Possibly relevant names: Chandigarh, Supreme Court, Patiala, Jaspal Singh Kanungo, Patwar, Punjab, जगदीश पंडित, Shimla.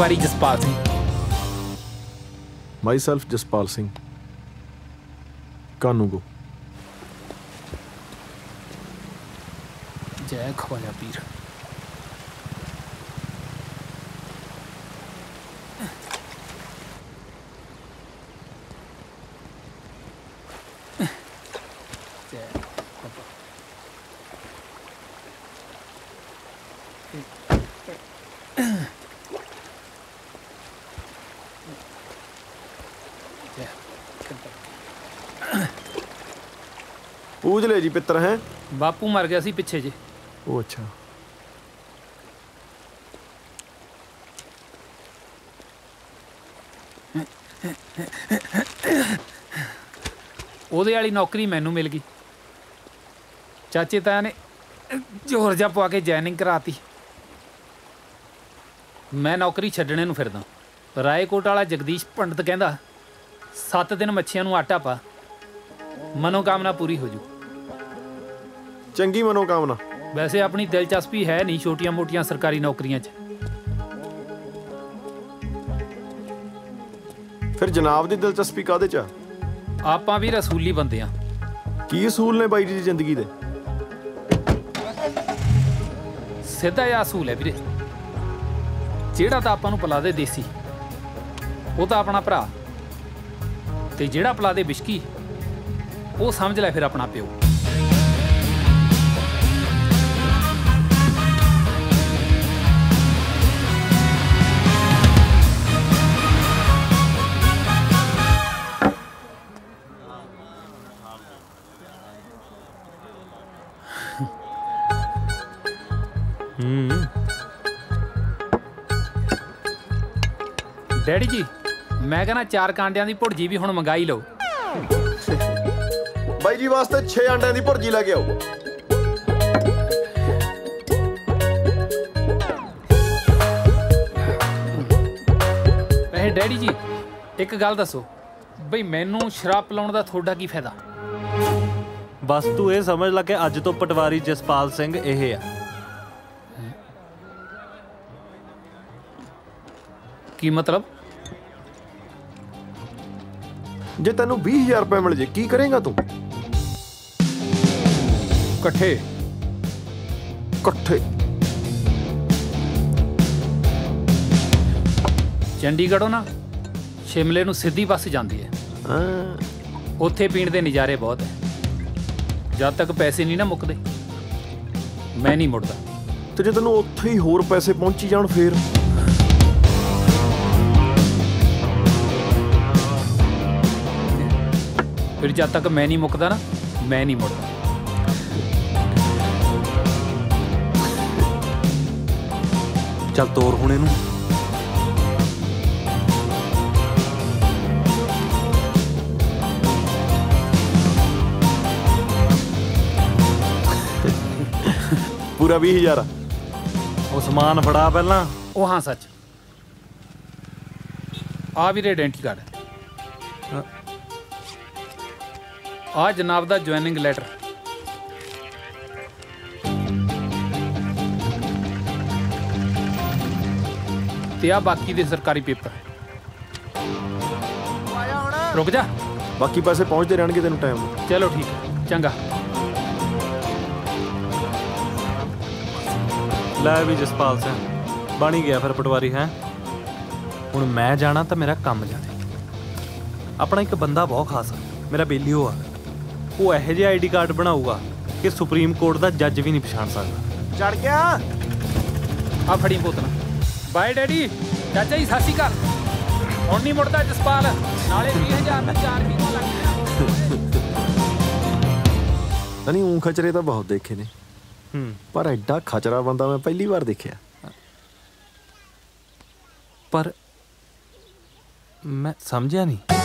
प्रभारी जसपाल सिंह। माईसेल्फ जसपाल सिंह कानूंगो। जय ख्वाजा पीर। उजले जी पित्तर हैं? बापू मर गया सी पिछे जी। ओ अच्छा। ओदे वाली नौकरी मैनू मिल गई। चाचे ताया ने जोर जा पवा के जॉइनिंग कराती। मैं नौकरी छड्डणे नूं फिरदा। रायकोट वाला जगदीश पंडित कहंदा 7 दिन मच्छियां नूं आटा पा, मनोकामना पूरी हो जू। चंगी मनोकामना। वैसे अपनी दिलचस्पी है नहीं छोटियां मोटियां सरकारी नौकरियां च। फिर जनाब दी दिलचस्पी कादे चा? आपां भी रसूली बंदे आं। की असूल ने बाई जी जिंदगी दे? सीधा या असूल है वीरे, जेड़ा तां आपां नूं पला दे देसी ओह तां अपना भरा, ते जेड़ा पला दे बिशकी ओह समझ लै फिर अपना प्यो। डैडी जी मैं कहना 4 अंडिया की भुर्जी भी हुण मंगाई लो। बाई जी वास्ते 6 अंडिया की भुर्जी लैके आओ। वैसे डैडी जी एक गल दसो, बई मैनू शराब पिलाउण दा थोड़ा की फायदा? बस तू यह समझ ला के अज तो पटवारी जसपाल सिंह यह है। की मतलब? जे तेन 20,000 रुपए मिल जाए की करेगा तू? कट्ठे कट्ठे। चंडीगढ़ों ना शिमले नू सीधी बस जाती है, उत्थे पीण दे नज़ारे बहुत है। जब तक पैसे नहीं ना मुकते मैं नहीं मुड़दा। तो जे तेन उत्थे ही होर पैसे पहुंची जान फिर? फिर जब तक मैं नहीं मुकदा ना मैं नहीं मुड़दा। चल तोर हुणे नूं। पूरा 20,000। वो समान फड़ा पहला। ओ हाँ सच, आ भी आइडेंटिटी कार्ड है। आ जनाब दा ज्वाइनिंग लैटर। ते आ बाकी दे सरकारी पेपर। रुक जा, बाकी पैसे पहुंचते रहणगे तेनूं टाइम। चलो ठीक है, चंगा। लै भी जसपाल सिंह बनी गया फिर पटवारी है। हुण मैं जाना तो मेरा काम जाने। अपना एक बंदा बहुत खास है, मेरा बेली हो आ। वो यह जे आईडी कार्ड बनाऊगा कि सुप्रीम कोर्ट का जज भी नहीं पछाण सकता। चढ़ गया आ फड़ी बोतल। Bye daddy. चाचा जी सत श्री अकाल। हुण नहीं मुड़दा जसपाल, नाले 20,000 में 4 महीने लग गए। ऊँ खचरे तो बहुत देखे ने, पर एडा खचरा बंदा मैं पहली बार देखिया। पर मैं समझिया नहीं।